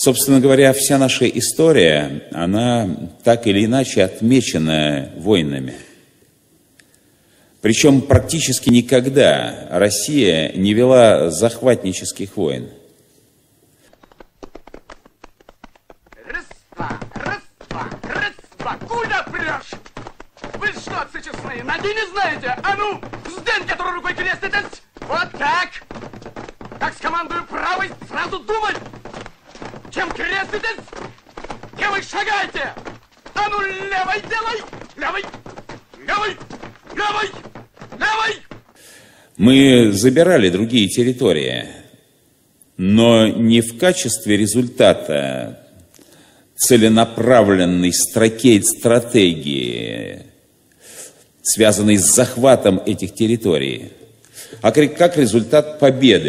Собственно говоря, вся наша история, она так или иначе отмечена войнами. Причем практически никогда Россия не вела захватнических войн. Раз-два, куда прешь? Вы что, сычесные, ноги не знаете? А ну, сдень, который рукой креститесь! Вот так! Как скомандую правой, сразу думать! Чем креститесь, левой шагайте! А ну, левой делай! Левой! Мы забирали другие территории, но не в качестве результата целенаправленной стратегии, связанной с захватом этих территорий, а как результат победы.